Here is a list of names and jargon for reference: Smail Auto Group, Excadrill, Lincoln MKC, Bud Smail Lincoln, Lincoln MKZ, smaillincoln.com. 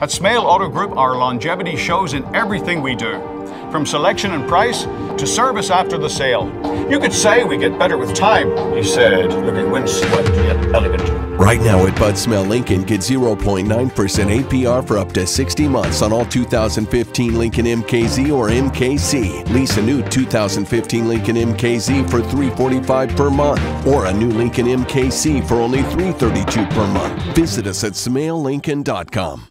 At Smail Auto Group, our longevity shows in everything we do, from selection and price to service after the sale. You could say we get better with time, he said, looking wince-swept yet elegant. Right now at Bud Smail Lincoln, get 0.9% APR for up to 60 months on all 2015 Lincoln MKZ or MKC. Lease a new 2015 Lincoln MKZ for $345 per month or a new Lincoln MKC for only $332 per month. Visit us at smaillincoln.com.